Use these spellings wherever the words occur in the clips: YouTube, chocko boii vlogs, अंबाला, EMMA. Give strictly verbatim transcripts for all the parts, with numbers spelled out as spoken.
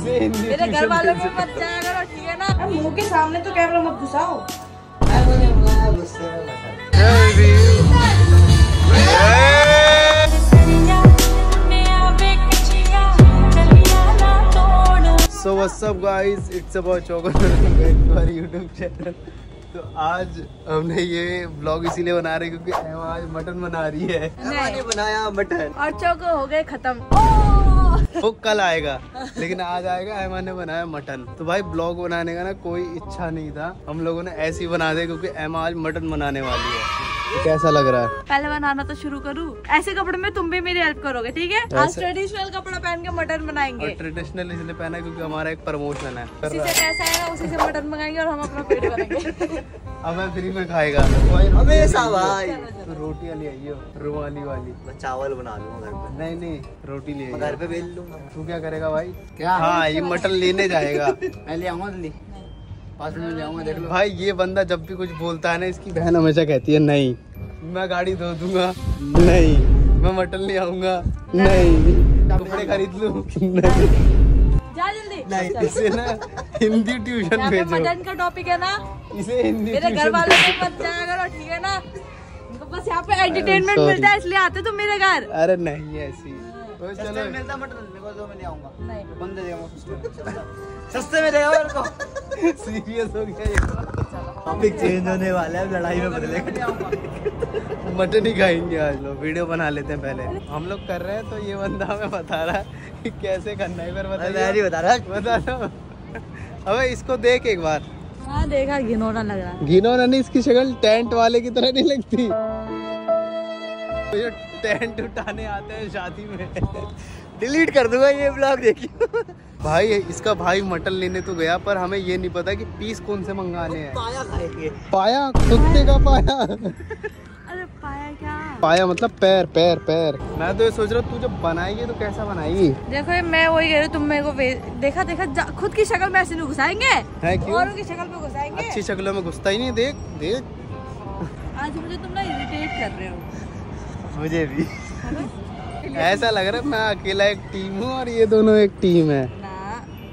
इसे मेरे घर वालों में मत जाया करो, ठीक है ना? मुंह के सामने तो कैमरा मत घुसाओ। So what's up guys, it's about Choco YouTube channel। तो आज हमने ये ब्लॉग इसीलिए बना रहे क्योंकि एम्मा आज मटन बना रही है। एम्मा ने बनाया मटन और चोको हो गए खत्म। वो कल आएगा लेकिन आज आएगा। एम्मा ने बनाया मटन। तो भाई ब्लॉग बनाने का ना कोई इच्छा नहीं था, हम लोगों ने ऐसे ही बना दिया क्योंकि एम्मा आज मटन बनाने वाली है। कैसा लग रहा है? पहले बनाना तो शुरू करूँ। ऐसे कपड़े में तुम भी मेरी हेल्प करोगे, ठीक है? आज ट्रेडिशनल कपड़ा पहन के मटन बनाएंगे। और ट्रेडिशनल इसलिए पहना है क्योंकि हमारा एक प्रमोशन है। उसी से पैसा आएगा, उसी से मटन मंगाएंगे और हम अपना पेट भरेंगे। अब मैं फ्री में खाएगा हमेशा भाई। तो रोटियाँ ले आइयो, रुमाली वाली। मैं चावल बना लूंगा घर पे। नहीं नहीं, रोटी ले घर पे बेल लूंगा। तू क्या करेगा भाई? क्या? हाँ, ये मटन लेने जाएगा। मैं ले आऊंगा, जाऊंगा देख लो। भाई ये बंदा जब भी कुछ बोलता है ना, इसकी बहन हमेशा कहती है नहीं मैं गाड़ी धो दूंगा, नहीं मैं मटन ले आऊंगा, नहीं कपड़े खरीद लूं, नहीं जा जल्दी। नहीं इसे ना हिंदी ट्यूशन भेजो। मटन का टॉपिक है ना, इसे हिंदी मेरे घर वालों के मत जाया करो, ठीक है ना? बस यहाँ पे एंटरटेनमेंट मिलता है इसलिए आते तुम मेरे घर। अरे नहीं ऐसी सस्ते में मिलता मटन, मेरे को मैं आऊंगा नहीं बंदे देगा सस्ते में देगा मेरे को। सीरियस हो गया ये। टॉपिक चेंज होने वाला है, लड़ाई में बदलेगा। मटन ही खाएंगे आज लोग। वीडियो बना लेते हैं पहले, हम लोग कर रहे हैं तो ये बंदा हमें बता रहा है कि कैसे करना है। फिर बता रहा बता रहा अबे इसको देख एक बार। हाँ देखा, घिनौना लग रहा है। घिनौना नहीं, इसकी शक्ल टेंट वाले की तरह नहीं लगती। तो टेंट उठाने आते हैं शादी में। डिलीट कर दूंगा ये ब्लॉग, देखियो। भाई इसका भाई मटन लेने तो गया पर हमें ये नहीं पता कि पीस कौन से मंगाने हैं। पाया खाएंगे। पाया कुत्ते का पाया। अरे पाया क्या? पाया मतलब पैर पैर पैर। मैं तो ये सोच रहा हूँ तू जब बनाएगी तो कैसा बनाएगी। देखो मैं वही कह रही हूँ, तुम मेरे को देखा देखा खुद की शक्ल में ऐसे नहीं घुसाएंगे, औरों की शक्ल में घुसाएंगे। अच्छी शक्लों में घुसता ही नहीं। देख देख आज मुझे तुम ना इरिटेट कर रहे हो। मुझे भी ऐसा लग रहा है मैं अकेला एक टीम हूँ और ये दोनों एक टीम है।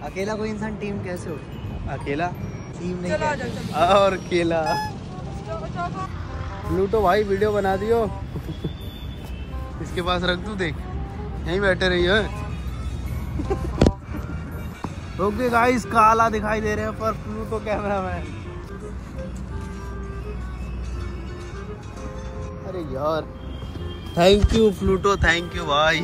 अकेला कोई इंसान टीम कैसे हो? अकेला टीम नहीं चला है। चला। और अकेला प्लूटो भाई वीडियो बना दियो। इसके पास रख दूं, देख यहीं बैठे रही है। ओके गाइस, काला दिखाई दे रहे हैं पर प्लूटो कैमरा मैन। अरे यार thank you Pluto, thank you भाई।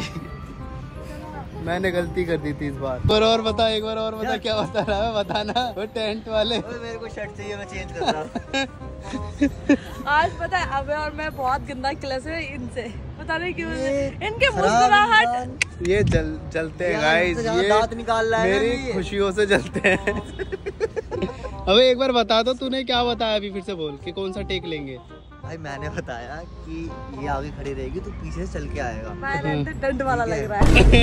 मैंने गलती कर दी थी इस बार। पर और बता, एक बार और बता क्या बता रहा है, बताना। वो टेंट वाले मेरे को शर्ट चाहिए, मैं चेंज कर रहा हूं। आज पता है अबे और मैं बहुत गंदा क्लास है इनसे, पता नहीं क्यों इनके मुस्कुराहट ये जल जलते हैं गाइस। ये दांत निकाल रहा है, मेरी खुशियों से जलते हैं। अबे एक बार बता दो, तूने क्या बताया अभी? फिर से बोल कि कौन सा टेक लेंगे। भाई मैंने बताया कि ये आगे खड़ी रहेगी तो पीछे चल के आएगा। मैं डंड वाला लग रहा है।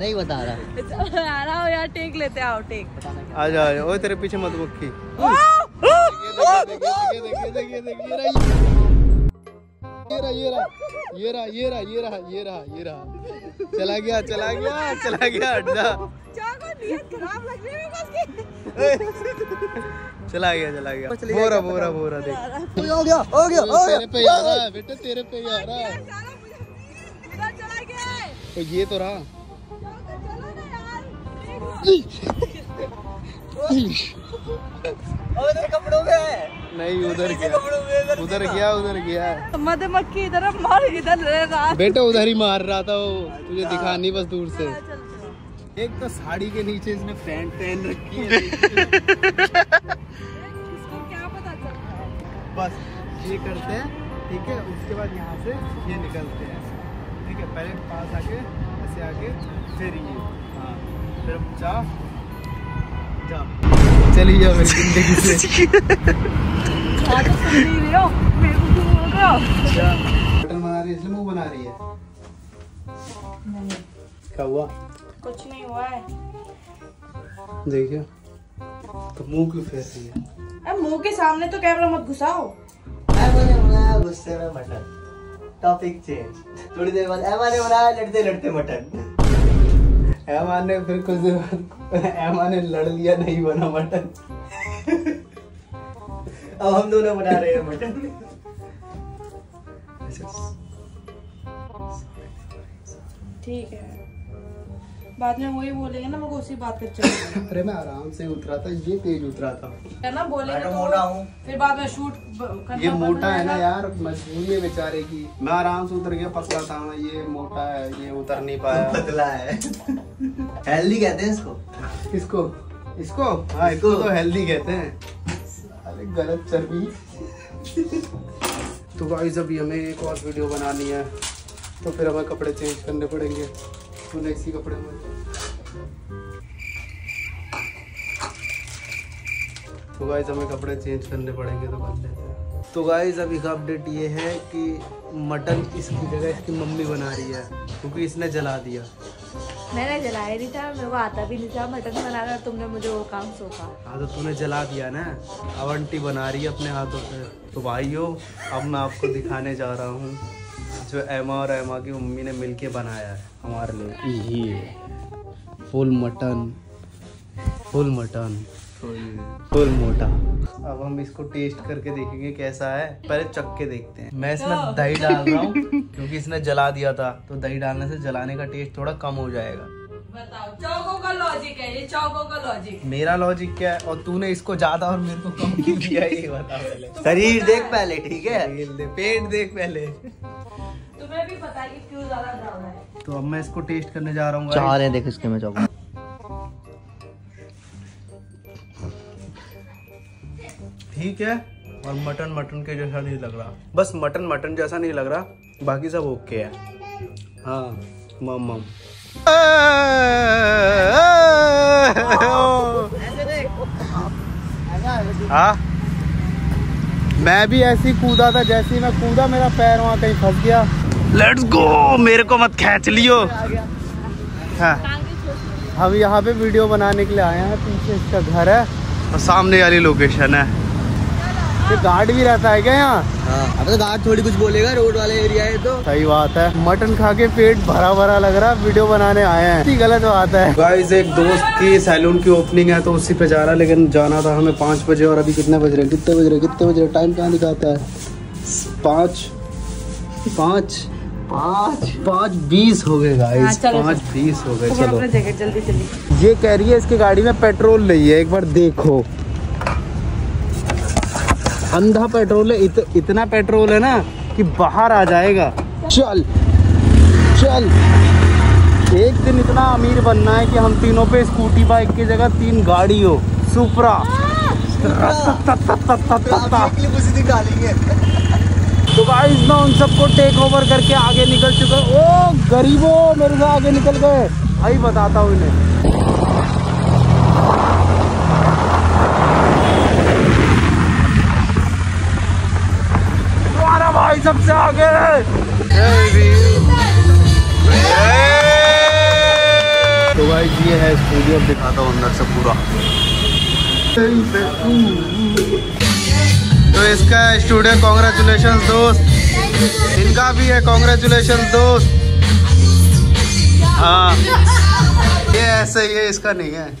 नहीं बता रहा आ रहा हो यार, टेक लेते आओ टेक। आ जाओ, ओए तेरे पीछे मधुमक्खी। ये रहा ये रहा ये रहा ये रहा ये रहा ये रहा ये रहा चला गया चला गया चला गया। हट जा, खराब लग रही है चला गया चला गया बोरा बोरा बोरा देख। हो गया हो गया हो गया तेरे पे ही आ रहा है बेटा, तेरे पे ही आ रहा है। मेरा चला गया तो ये तो रहा। चलो ना यार, उधर कपड़ों में है। नहीं उधर गया, उधर गया उधर गया। मधुमक्खी इधर मार, इधर रहा बेटा, उधर ही मार रहा था वो, तुझे दिखा नहीं बस दूर से। एक तो साड़ी के नीचे इसने पैंट पहन रखी है। इसको क्या पता चलता है? बस ये करते हैं, ठीक है? उसके बाद यहाँ से ये निकलते हैं, ठीक है? पहले पास आके ऐसे आके फिर ये, हाँ फिर जा जा चली जाओ मेरी जिंदगी से। मटन बना रही है इसलिए मुँह बना रही है। क्या हुआ? कुछ नहीं हुआ है। देखिए तो मुंह क्यों फेर रही है? अब मुंह के सामने तो कैमरा मत घुसाओ। गुस्से में मटन। Topic change. थोड़ी देर बाद एम्मा ने बनाया लड़ते लड़ते मटन। एम्मा ने फिर कुछ दिन बाद एम्मा ने लड़ लिया, नहीं बना मटन। अब हम दोनों बना रहे हैं मटन। ठीक है, बाद में वही बोलेंगे ना, वो उसी बात पे चलेंगे। अरे मैं आराम से उतरा था, ये पेज उतरा था है ना, बोलेंगे तो मोटा हूँ, फिर बाद में शूट करना। ये मोटा है ना यार, मजबूरी में बेचारे की। मैं आराम से उतर गया, पतला था मैं, ये मोटा है, ये उतर नहीं पाया, पतला है। हेल्दी कहते हैं इसको इसको इसको हाँ, इसको तो हेल्दी कहते हैं। अरे गलत चर्बी। तो गाइस अभी हमें एक और वीडियो बनानी है, तो फिर हमें कपड़े चेंज करने पड़ेंगे, इसी कपड़े में। तो गाइस हमें कपड़े चेंज करने पड़ेंगे, तो कर लेते हैं। तो गाइस अभी का अपडेट ये है कि मटन इसकी जगह इसकी मम्मी बना रही है, क्योंकि इसने जला दिया। मैंने जलाया नहीं था, मेरे को आता भी नहीं था मटन बनाना, तुमने मुझे वो काम सौंपा। हाँ तो तुमने जला दिया ना। अब आंटी बना रही है अपने हाथों से। तो भाइयों अब मैं आपको दिखाने जा रहा हूँ जो एम्मा और एम्मा की मम्मी ने मिलके बनाया है हमारे लिए। ये full mutton, full mutton, full मोटा। अब हम इसको टेस्ट करके देखेंगे कैसा है, पहले चख के देखते हैं। मैं इसमें दही डाल रहा हूँ क्योंकि इसने जला दिया था, तो दही डालने से जलाने का टेस्ट थोड़ा कम हो जाएगा। बताओ, चौकों का लॉजिक है ये, चौकों का लॉजिक। मेरा लॉजिक क्या है, और तूने इसको ज्यादा और मेरे को कम क्यों दिया, ये बता पहले। शरीर देख पहले, ठीक है, पेट देख पहले। तुम्हें भी पता है कि क्यों ज़्यादा ड्रामा है। तो अब मैं इसको टेस्ट करने जा रहा हूँ। चाह रहे हैं देख इसके में चौक। ठीक है, और मटन मटन के जैसा नहीं लग रहा, बस मटन मटन जैसा नहीं लग रहा, बाकी सब ओके है। हाँ मम मम हाँ, मैं भी ऐसी कूदा था, जैसे मैं कूदा मेरा पैर वहाँ कहीं फंस गया। लेट्स गो, मेरे को मत खींच लियो। हाँ, हम यहाँ पे वीडियो बनाने के लिए आए हैं, पीछे इसका घर है और सामने वाली लोकेशन है। ये गार्ड भी रहता है क्या यहाँ? अब तो गार्ड थोड़ी कुछ बोलेगा, रोड वाले एरिया है तो। सही बात है, मटन खा के पेट भरा भरा लग रहा है, वीडियो बनाने आए हैं, इतनी गलत बात है। गाइस एक दोस्त की सैलून की ओपनिंग है, तो उसी पे जा रहा है, लेकिन जाना था हमें पाँच बजे, और अभी कितने बज रहे कितने बज रहे कितने बज रहे टाइम कहाँ दिखाता है? पाँच पाँच पाँच पाँच बीस हो गए गाइस, पाँच बीस हो गए। चलो जल्दी जल्दी। ये कह रही है इसकी गाड़ी में पेट्रोल नहीं है, एक बार देखो। अंधा पेट्रोल है, इत, इतना पेट्रोल है ना कि बाहर आ जाएगा। चल चल, एक दिन इतना अमीर बनना है कि हम तीनों पे स्कूटी बाइक की जगह तीन गाड़ी हो। सुपरा तो गाइस मैं उन सबको टेक ओवर करके आगे निकल चुका। ओ गरीबों, मेरे से आगे निकल गए भाई, बताता हूँ इन्हें। भाई सबसे आगे है। तो भाई ये है स्टूडियो, दिखाता हूँ अंदर से पूरा। तो इसका स्टूडियो, कांग्रेचुलेशन दोस्त। इनका भी है कांग्रेचुलेशन दोस्त। हाँ ये ऐसे ही है, इसका नहीं है।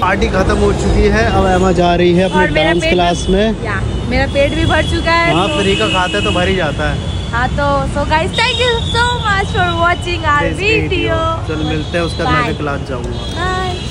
पार्टी खत्म हो चुकी है, अब एम्मा जा रही है अपने डांस क्लास में। मेरा पेट भी भर चुका है। हाँ फ्री का खाते तो भर ही जाता है। हाँ तो so guys thank you so much for watching our video. चल मिलते हैं, उसका मैं क्लास जाऊंगा।